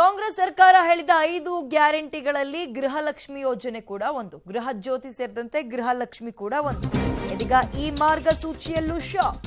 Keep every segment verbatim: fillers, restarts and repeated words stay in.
ಕಾಂಗ್ರೆಸ್ ಸರ್ಕಾರ ಹೇಳಿದ ಐದು ಗ್ಯಾರಂಟಿಗಳಲ್ಲಿ ಗೃಹಲಕ್ಷ್ಮಿ ಯೋಜನೆ ಕೂಡ ಒಂದು, ಗೃಹ ಜ್ಯೋತಿ ಸೇರಿದಂತೆ ಗೃಹಲಕ್ಷ್ಮಿ ಕೂಡ ಒಂದು. ಇದೀಗ ಈ ಮಾರ್ಗಸೂಚಿಯಲ್ಲೂ ಶಾಕ್.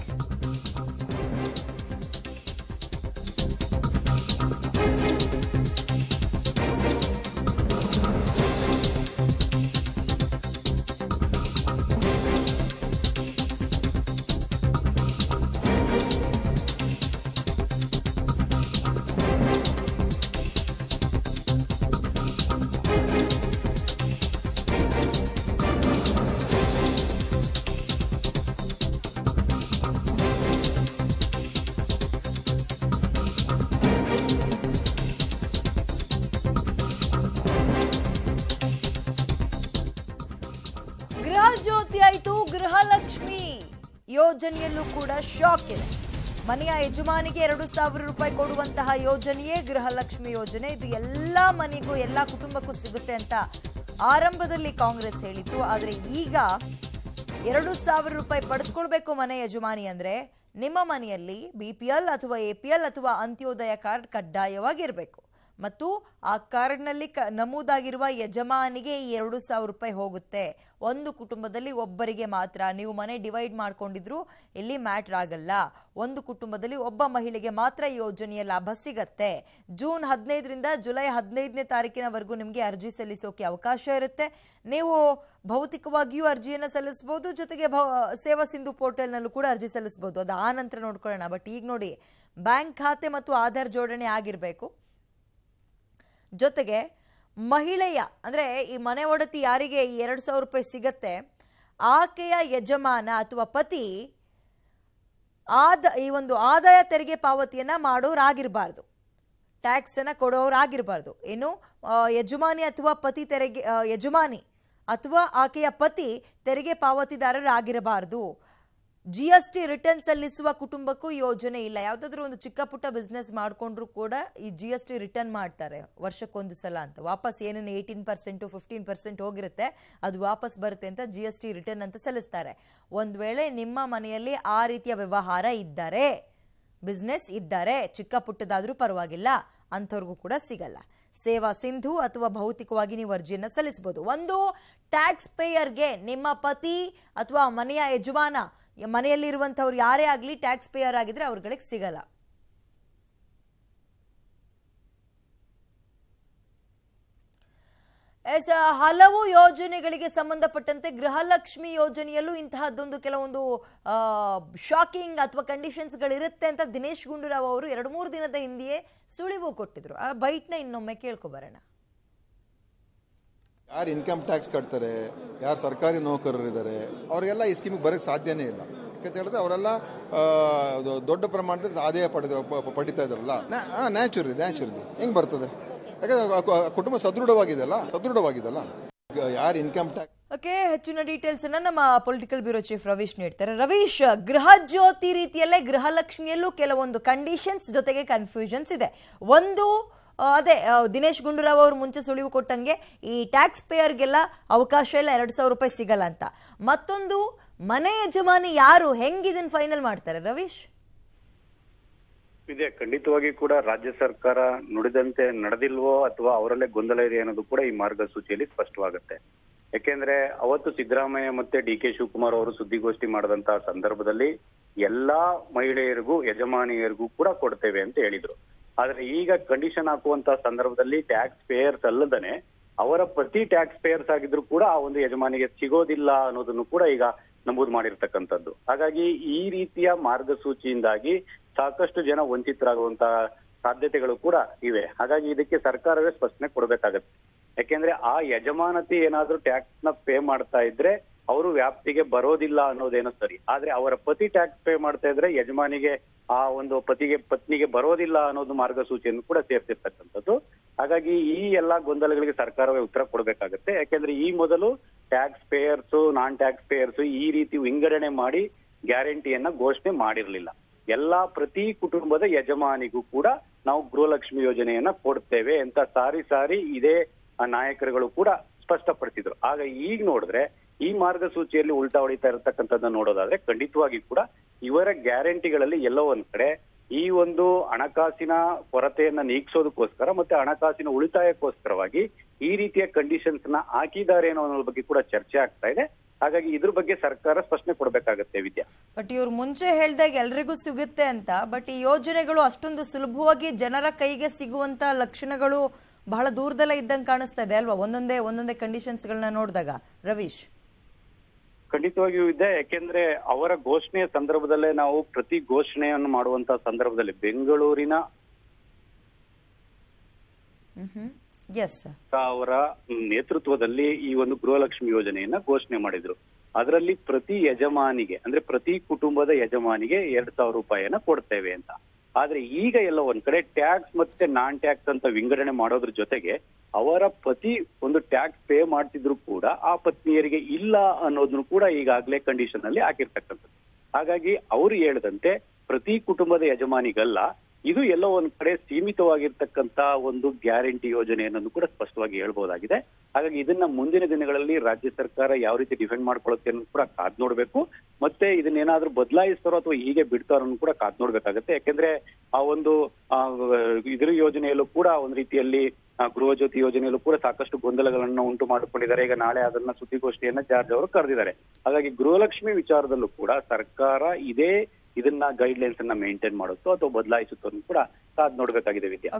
ಗೃಹಜ್ಯೋತಿ ಆಯಿತು, ಗೃಹಲಕ್ಷ್ಮಿ ಯೋಜನೆಯಲ್ಲೂ ಕೂಡ ಶಾಕ್ ಇದೆ. ಮನೆಯ ಯಜಮಾನಿಗೆ ಎರಡು ಸಾವಿರ ರೂಪಾಯಿ ಕೊಡುವಂತಹ ಯೋಜನೆಯೇ ಗೃಹಲಕ್ಷ್ಮಿ ಯೋಜನೆ. ಇದು ಎಲ್ಲ ಮನೆಗೂ ಎಲ್ಲ ಕುಟುಂಬಕ್ಕೂ ಸಿಗುತ್ತೆ ಅಂತ ಆರಂಭದಲ್ಲಿ ಕಾಂಗ್ರೆಸ್ ಹೇಳಿತ್ತು. ಆದರೆ ಈಗ ಎರಡು ಸಾವಿರ ರೂಪಾಯಿ ಪಡೆದುಕೊಳ್ಬೇಕು ಮನೆ ಯಜಮಾನಿ ಅಂದ್ರೆ ನಿಮ್ಮ ಮನೆಯಲ್ಲಿ ಬಿ ಪಿ ಎಲ್ ಅಥವಾ ಎ ಪಿ ಎಲ್ ಅಥವಾ ಅಂತ್ಯೋದಯ ಕಾರ್ಡ್ ಕಡ್ಡಾಯವಾಗಿರಬೇಕು ಮತ್ತು ಆ ಕಾರ್ಡ್ನಲ್ಲಿ ಕ ನಮೂದಾಗಿರುವ ಯಜಮಾನಿಗೆ ಈ ಎರಡು ಸಾವಿರ ರೂಪಾಯಿ ಹೋಗುತ್ತೆ. ಒಂದು ಕುಟುಂಬದಲ್ಲಿ ಒಬ್ಬರಿಗೆ ಮಾತ್ರ, ನೀವು ಮನೆ ಡಿವೈಡ್ ಮಾಡಿಕೊಂಡಿದ್ರು ಇಲ್ಲಿ ಮ್ಯಾಟ್ರ್ ಆಗಲ್ಲ. ಒಂದು ಕುಟುಂಬದಲ್ಲಿ ಒಬ್ಬ ಮಹಿಳೆಗೆ ಮಾತ್ರ ಈ ಯೋಜನೆಯ ಲಾಭ ಸಿಗತ್ತೆ. ಜೂನ್ ಹದಿನೈದರಿಂದ ಜುಲೈ ಹದಿನೈದನೇ ತಾರೀಕಿನವರೆಗೂ ನಿಮಗೆ ಅರ್ಜಿ ಸಲ್ಲಿಸೋಕೆ ಅವಕಾಶ ಇರುತ್ತೆ. ನೀವು ಭೌತಿಕವಾಗಿಯೂ ಅರ್ಜಿಯನ್ನು ಸಲ್ಲಿಸ್ಬೋದು, ಜೊತೆಗೆ ಭ ಸೇವಾ ಸಿಂಧು ಪೋರ್ಟಲ್ನಲ್ಲೂ ಕೂಡ ಅರ್ಜಿ ಸಲ್ಲಿಸ್ಬೋದು. ಅದು ಆ ನಂತರ ನೋಡ್ಕೊಳ್ಳೋಣ. ಬಟ್ ಈಗ ನೋಡಿ, ಬ್ಯಾಂಕ್ ಖಾತೆ ಮತ್ತು ಆಧಾರ್ ಜೋಡಣೆ ಆಗಿರಬೇಕು. ಜೊತೆಗೆ ಮಹಿಳೆಯ ಅಂದರೆ ಈ ಮನೆ ಒಡತಿ ಯಾರಿಗೆ ಈ ಎರಡು ಸಾವಿರ ರೂಪಾಯಿ ಸಿಗತ್ತೆ, ಆಕೆಯ ಯಜಮಾನ ಅಥವಾ ಪತಿ ಆದ ಈ ಒಂದು ಆದಾಯ ತೆರಿಗೆ ಪಾವತಿಯನ್ನು ಮಾಡೋರಾಗಿರಬಾರ್ದು, ಟ್ಯಾಕ್ಸನ್ನು ಕೊಡೋರಾಗಿರಬಾರ್ದು. ಏನು ಯಜಮಾನಿ ಅಥವಾ ಪತಿ ತೆರಿಗೆ ಯಜಮಾನಿ ಅಥವಾ ಆಕೆಯ ಪತಿ ತೆರಿಗೆ ಪಾವತಿದಾರರಾಗಿರಬಾರ್ದು. ಜಿ ಎಸ್ ಟಿ ರಿಟರ್ನ್ ಸಲ್ಲಿಸುವ ಕುಟುಂಬಕ್ಕೂ ಯೋಜನೆ ಇಲ್ಲ. ಯಾವುದಾದ್ರೂ ಒಂದು ಚಿಕ್ಕ ಪುಟ್ಟ ಬಿಸ್ನೆಸ್ ಮಾಡಿಕೊಂಡ್ರೂ ಕೂಡ ಈ ಜಿ ಎಸ್ ಟಿ ರಿಟರ್ನ್ ಮಾಡ್ತಾರೆ ವರ್ಷಕ್ಕೊಂದು ಸಲ ಅಂತ. ವಾಪಸ್ ಏನೇನು ಏಯ್ಟೀನ್ ಪರ್ಸೆಂಟು ಫಿಫ್ಟೀನ್ ಪರ್ಸೆಂಟ್ ಹೋಗಿರುತ್ತೆ ಅದು ವಾಪಸ್ ಬರುತ್ತೆ ಅಂತ ಜಿ ಎಸ್ ಟಿ ರಿಟರ್ನ್ ಅಂತ ಸಲ್ಲಿಸ್ತಾರೆ. ಒಂದು ವೇಳೆ ನಿಮ್ಮ ಮನೆಯಲ್ಲಿ ಆ ರೀತಿಯ ವ್ಯವಹಾರ ಇದ್ದರೆ, ಬಿಸ್ನೆಸ್ ಇದ್ದರೆ, ಚಿಕ್ಕ ಪುಟ್ಟದಾದರೂ ಪರವಾಗಿಲ್ಲ, ಅಂಥವ್ರಿಗೂ ಕೂಡ ಸಿಗಲ್ಲ. ಸೇವಾ ಸಿಂಧು ಅಥವಾ ಭೌತಿಕವಾಗಿ ನೀವು ಅರ್ಜಿಯನ್ನು ಸಲ್ಲಿಸ್ಬೋದು. ಒಂದು ಟ್ಯಾಕ್ಸ್ ಪೇಯರ್ಗೆ ನಿಮ್ಮ ಪತಿ ಅಥವಾ ಮನೆಯ ಯಜಮಾನ ಮನೆಯಲ್ಲಿರುವಂಥವ್ರು ಯಾರೇ ಆಗಲಿ ಟ್ಯಾಕ್ಸ್ ಪೇಯರ್ ಆಗಿದ್ರೆ ಅವ್ರಗಳಿಗೆ ಸಿಗಲ್ಲ. ಎಸ್, ಹಲವು ಯೋಜನೆಗಳಿಗೆ ಸಂಬಂಧಪಟ್ಟಂತೆ ಗೃಹಲಕ್ಷ್ಮಿ ಯೋಜನೆಯಲ್ಲೂ ಇಂತಹದ್ದೊಂದು ಕೆಲವೊಂದು ಶಾಕಿಂಗ್ ಅಥವಾ ಕಂಡೀಷನ್ಸ್ಗಳಿರುತ್ತೆ ಅಂತ ದಿನೇಶ್ ಗುಂಡೂರಾವ್ ಅವರು ಎರಡು ಮೂರು ದಿನದ ಹಿಂದೆಯೇ ಸುಳಿವು ಕೊಟ್ಟಿದ್ರು. ಆ ಬೈಟ್ನ ಇನ್ನೊಮ್ಮೆ ಕೇಳ್ಕೊಬರೋಣ. ಯಾರು ಇನ್ಕಮ್ ಟ್ಯಾಕ್ಸ್ ಕಟ್ತಾರೆ, ಯಾರು ಸರ್ಕಾರಿ ನೌಕರರಿದ್ದಾರೆ, ಅವರಿಗೆಲ್ಲ ಈ ಸ್ಕೀಮಿಗೆ ಬರೋಕ್ಕೆ ಸಾಧ್ಯನೇ ಇಲ್ಲ. ಯಾಕಂತ ಹೇಳಿದ್ರೆ ಅವರೆಲ್ಲ ದೊಡ್ಡ ಪ್ರಮಾಣದಲ್ಲಿ ಆದಾಯ ಪಡೆದ ಪಡಿತಾ ಇದ್ದಾರಲ್ಲ. ನ್ಯಾಚುರಲಿ ನ್ಯಾಚುರಲಿ ಹೆಂಗೆ ಬರ್ತದೆ? ಯಾಕಂದರೆ ಕುಟುಂಬ ಸದೃಢವಾಗಿದೆಯಲ್ಲ ಸದೃಢವಾಗಿದೆಯಲ್ಲ ಯಾರು ಇನ್ಕಮ್ ಟ್ಯಾಕ್ಸ್. ಓಕೆ, ಹೆಚ್ಚಿನ ಡೀಟೇಲ್ಸ್ ಅನ್ನ ನಮ್ಮ ಪೊಲಿಟಿಕಲ್ ಬ್ಯೂರೋ ಚೀಫ್ ರವೀಶ್ ನೀಡ್ತಾರೆ. ರವೀಶ್, ಗೃಹ ಜ್ಯೋತಿ ರೀತಿಯಲ್ಲೇ ಗೃಹಲಕ್ಷ್ಮಿಯಲ್ಲೂ ಕೆಲವೊಂದು ಕಂಡೀಷನ್ಸ್ ಜೊತೆಗೆ ಕನ್ಫ್ಯೂಷನ್ಸ್ ಇದೆ. ಒಂದು ಅದೇ ದಿನೇಶ್ ಗುಂಡೂರಾವ್ ಅವರು ಮುಂಚೆ ಸುಳಿವು ಕೊಟ್ಟಂಗೆ ಈ ಟ್ಯಾಕ್ಸ್ ಪೇಯರ್ಗೆಲ್ಲ ಅವಕಾಶ ಇಲ್ಲ, ಎರಡು ಸಾವಿರ ರೂಪಾಯಿ ಸಿಗಲ್ಲ ಅಂತ. ಮತ್ತೊಂದು, ಮನೆ ಯಜಮಾನಿ ಯಾರು, ಹೆಂಗಿದನ್ನು ಫೈನಲ್ ಮಾಡ್ತಾರೆ ರವೀಶ್? ಇದೆ ಖಂಡಿತವಾಗಿ ಕೂಡ ರಾಜ್ಯ ಸರ್ಕಾರ ನುಡಿದಂತೆ ನಡೆದಿಲ್ವೋ ಅಥವಾ ಅವರಲ್ಲೇ ಗೊಂದಲ ಇದೆ ಅನ್ನೋದು ಕೂಡ ಈ ಮಾರ್ಗಸೂಚಿಯಲ್ಲಿ ಸ್ಪಷ್ಟವಾಗುತ್ತೆ. ಯಾಕೆಂದ್ರೆ ಅವತ್ತು ಸಿದ್ದರಾಮಯ್ಯ ಮತ್ತೆ ಡಿ ಕೆ ಶಿವಕುಮಾರ್ ಅವರು ಸುದ್ದಿಗೋಷ್ಠಿ ಮಾಡಿದಂತಹ ಸಂದರ್ಭದಲ್ಲಿ ಎಲ್ಲಾ ಮಹಿಳೆಯರಿಗೂ ಯಜಮಾನಿಯರಿಗೂ ಕೂಡ ಕೊಡ್ತೇವೆ ಅಂತ ಹೇಳಿದ್ರು. ಆದ್ರೆ ಈಗ ಕಂಡೀಷನ್ ಹಾಕುವಂತಹ ಸಂದರ್ಭದಲ್ಲಿ ಟ್ಯಾಕ್ಸ್ ಪೇಯರ್ಸ್ ಅಲ್ಲದನೆ ಅವರ ಪ್ರತಿ ಟ್ಯಾಕ್ಸ್ ಪೇಯರ್ಸ್ ಆಗಿದ್ರು ಕೂಡ ಆ ಒಂದು ಯಜಮಾನಿಗೆ ಸಿಗೋದಿಲ್ಲ ಅನ್ನೋದನ್ನು ಕೂಡ ಈಗ ನಮೂದು ಮಾಡಿರ್ತಕ್ಕಂಥದ್ದು. ಹಾಗಾಗಿ ಈ ರೀತಿಯ ಮಾರ್ಗಸೂಚಿಯಿಂದಾಗಿ ಸಾಕಷ್ಟು ಜನ ವಂಚಿತರಾಗುವಂತಹ ಸಾಧ್ಯತೆಗಳು ಕೂಡ ಇವೆ. ಹಾಗಾಗಿ ಇದಕ್ಕೆ ಸರ್ಕಾರವೇ ಸ್ಪಷ್ಟನೆ ಕೊಡಬೇಕಾಗತ್ತೆ. ಯಾಕೆಂದ್ರೆ ಆ ಯಜಮಾನತಿ ಏನಾದ್ರೂ ಟ್ಯಾಕ್ಸ್ ನ ಪೇ ಮಾಡ್ತಾ ಇದ್ರೆ ಅವರು ವ್ಯಾಪ್ತಿಗೆ ಬರೋದಿಲ್ಲ ಅನ್ನೋದೇನೋ ಸರಿ, ಆದ್ರೆ ಅವರ ಪತಿ ಟ್ಯಾಕ್ಸ್ ಪೇ ಮಾಡ್ತಾ ಇದ್ರೆ ಯಜಮಾನಿಗೆ ಆ ಒಂದು ಪತಿಗೆ ಪತ್ನಿಗೆ ಬರೋದಿಲ್ಲ ಅನ್ನೋದು ಮಾರ್ಗಸೂಚಿಯನ್ನು ಕೂಡ ಸೇರ್ತಿರ್ತಕ್ಕಂಥದ್ದು. ಹಾಗಾಗಿ ಈ ಎಲ್ಲಾ ಗೊಂದಲಗಳಿಗೆ ಸರ್ಕಾರವೇ ಉತ್ತರ ಕೊಡಬೇಕಾಗತ್ತೆ. ಯಾಕೆಂದ್ರೆ ಈ ಮೊದಲು tax payers non tax payers ಈ ರೀತಿ ವಿಂಗಡಣೆ ಮಾಡಿ ಗ್ಯಾರಂಟಿಯನ್ನ ಘೋಷಣೆ ಮಾಡಿರ್ಲಿಲ್ಲ. ಎಲ್ಲಾ ಪ್ರತಿ ಕುಟುಂಬದ ಯಜಮಾನಿಗೂ ಕೂಡ ನಾವು ಗೃಹಲಕ್ಷ್ಮಿ ಯೋಜನೆಯನ್ನ ಕೊಡ್ತೇವೆ ಅಂತ ಸಾರಿ ಸಾರಿ ಇದೇ ನಾಯಕರುಗಳು ಕೂಡ ಸ್ಪಷ್ಟಪಡಿಸಿದ್ರು. ಆಗ ಈಗ ನೋಡಿದ್ರೆ ಈ ಮಾರ್ಗಸೂಚಿಯಲ್ಲಿ ಉಲ್ಟಾ ಹೊಡಿತಾ ಇರತಕ್ಕಂಥದ್ದನ್ನ ನೋಡೋದಾದ್ರೆ ಖಂಡಿತವಾಗಿ ಕೂಡ ಇವರ ಗ್ಯಾರಂಟಿಗಳಲ್ಲಿ ಎಲ್ಲೋ ಒಂದ್ ಕಡೆ ಈ ಒಂದು ಹಣಕಾಸಿನ ಕೊರತೆಯನ್ನು ನೀಗಿಸೋದಕ್ಕೋಸ್ಕರ ಮತ್ತೆ ಹಣಕಾಸಿನ ಉಳಿತಾಯಕ್ಕೋಸ್ಕರವಾಗಿ ಈ ರೀತಿಯ ಕಂಡೀಷನ್ಸ್ ಅನ್ನು ಹಾಕಿದ್ದಾರೆ ಅನ್ನೋ ಬಗ್ಗೆ ಕೂಡ ಚರ್ಚೆ ಆಗ್ತಾ ಇದೆ. ಹಾಗಾಗಿ ಇದರ ಬಗ್ಗೆ ಸರ್ಕಾರ ಸ್ಪಷ್ಟನೆ ಕೊಡಬೇಕಾಗುತ್ತೆ ವಿದ್ಯಾ. ಬಟ್ ಇವರು ಮುಂಚೆ ಹೇಳಿದಾಗ ಎಲ್ಲರಿಗೂ ಸಿಗುತ್ತೆ ಅಂತ, ಬಟ್ ಈ ಯೋಜನೆಗಳು ಅಷ್ಟೊಂದು ಸುಲಭವಾಗಿ ಜನರ ಕೈಗೆ ಸಿಗುವಂತ ಲಕ್ಷಣಗಳು ಬಹಳ ದೂರದಲ್ಲೇ ಇದ್ದಂಗೆ ಕಾಣಿಸ್ತಾ ಇದೆ ಅಲ್ವಾ, ಒಂದೊಂದೇ ಒಂದೊಂದೇ ಕಂಡೀಷನ್ಸ್ ಗಳನ್ನ ನೋಡಿದಾಗ ರವೀಶ್? ಖಂಡಿತವಾಗಿಯೂ ಇದೆ. ಯಾಕೆಂದ್ರೆ ಅವರ ಘೋಷಣೆಯ ಸಂದರ್ಭದಲ್ಲೇ ನಾವು ಪ್ರತಿ ಘೋಷಣೆಯನ್ನು ಮಾಡುವಂತಹ ಸಂದರ್ಭದಲ್ಲಿ ಬೆಂಗಳೂರಿನ ಅವರ ನೇತೃತ್ವದಲ್ಲಿ ಈ ಒಂದು ಗೃಹಲಕ್ಷ್ಮಿ ಯೋಜನೆಯನ್ನ ಘೋಷಣೆ ಮಾಡಿದ್ರು. ಅದರಲ್ಲಿ ಪ್ರತಿ ಯಜಮಾನಿಗೆ ಅಂದ್ರೆ ಪ್ರತಿ ಕುಟುಂಬದ ಯಜಮಾನಿಗೆ ಎರಡ್ ಸಾವಿರ ರೂಪಾಯಿಯನ್ನ ಕೊಡ್ತೇವೆ ಅಂತ. ಆದ್ರೆ ಈಗ ಎಲ್ಲ ಒಂದ್ ಕಡೆ ಟ್ಯಾಕ್ಸ್ ಮತ್ತೆ ನಾನ್ ಟ್ಯಾಕ್ಸ್ ಅಂತ ವಿಂಗಡಣೆ ಮಾಡೋದ್ರ ಜೊತೆಗೆ ಅವರ ಪತಿ ಒಂದು ಟ್ಯಾಕ್ಸ್ ಪೇ ಮಾಡ್ತಿದ್ರು ಕೂಡ ಆ ಪತ್ನಿಯರಿಗೆ ಇಲ್ಲ ಅನ್ನೋದನ್ನು ಕೂಡ ಈಗಾಗಲೇ ಕಂಡೀಷನ್ ಅಲ್ಲಿ ಹಾಕಿರ್ತಕ್ಕಂಥದ್ದು. ಹಾಗಾಗಿ ಅವರು ಹೇಳಿದಂತೆ ಪ್ರತಿ ಕುಟುಂಬದ ಯಜಮಾನಿಗಲ್ಲ, ಇದು ಎಲ್ಲೋ ಒಂದ್ ಕಡೆ ಸೀಮಿತವಾಗಿರ್ತಕ್ಕಂತ ಒಂದು ಗ್ಯಾರಂಟಿ ಯೋಜನೆ ಅನ್ನೋದು ಕೂಡ ಸ್ಪಷ್ಟವಾಗಿ ಹೇಳ್ಬಹುದಾಗಿದೆ. ಹಾಗಾಗಿ ಇದನ್ನ ಮುಂದಿನ ದಿನಗಳಲ್ಲಿ ರಾಜ್ಯ ಸರ್ಕಾರ ಯಾವ ರೀತಿ ಡಿಫೆಂಡ್ ಮಾಡ್ಕೊಳ್ಳುತ್ತೆ ಅನ್ನೋದು ಕೂಡ ಕಾದ್ ನೋಡ್ಬೇಕು. ಮತ್ತೆ ಇದನ್ನೇನಾದ್ರೂ ಬದಲಾಯಿಸ್ತಾರೋ ಅಥವಾ ಹೀಗೆ ಬಿಡ್ತಾರೋ ಅನ್ನೋದು ಕೂಡ ಕಾದ್ ನೋಡ್ಬೇಕಾಗತ್ತೆ. ಯಾಕೆಂದ್ರೆ ಆ ಒಂದು ಇದ್ರ ಯೋಜನೆಯಲ್ಲೂ ಕೂಡ ಒಂದ್ ರೀತಿಯಲ್ಲಿ ಗೃಹ ಜ್ಯೋತಿ ಯೋಜನೆಯಲ್ಲೂ ಕೂಡ ಸಾಕಷ್ಟು ಗೊಂದಲಗಳನ್ನ ಉಂಟು ಮಾಡಿಕೊಂಡಿದ್ದಾರೆ. ಈಗ ನಾಳೆ ಅದನ್ನ ಸುದ್ದಿಗೋಷ್ಠಿಯನ್ನ ಜಾರ್ಜ್ ಅವರು ಕರೆದಿದ್ದಾರೆ. ಹಾಗಾಗಿ ಗೃಹಲಕ್ಷ್ಮಿ ವಿಚಾರದಲ್ಲೂ ಕೂಡ ಸರ್ಕಾರ ಇದೇ ಇದನ್ನ ಗೈಡ್ ಲೈನ್ಸ್ ಅನ್ನ ಮೇಂಟೈನ್ ಮಾಡುತ್ತೋ ಅಥವಾ ಬದಲಾಯಿಸುತ್ತೋ ಕೂಡ ಕಾದ್ ನೋಡ್ಬೇಕಾಗಿದೆ ವಿದ್ಯಾ.